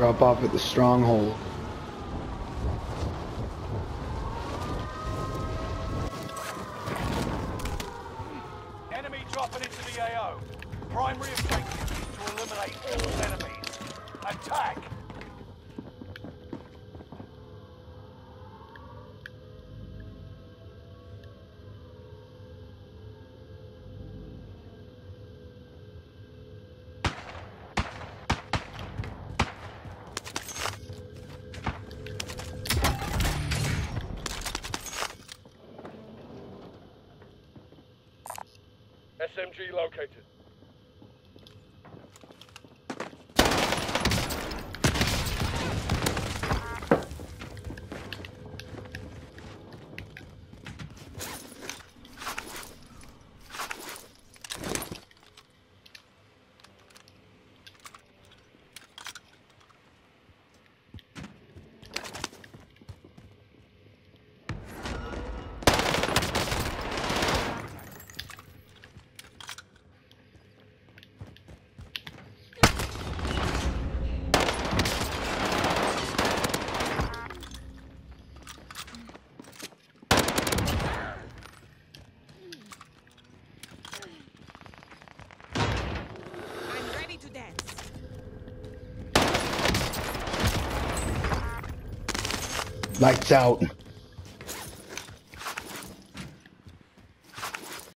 Drop off at the stronghold. Enemy dropping into the AO. Primary objective is to eliminate all enemies. Attack! SMG located. Lights out.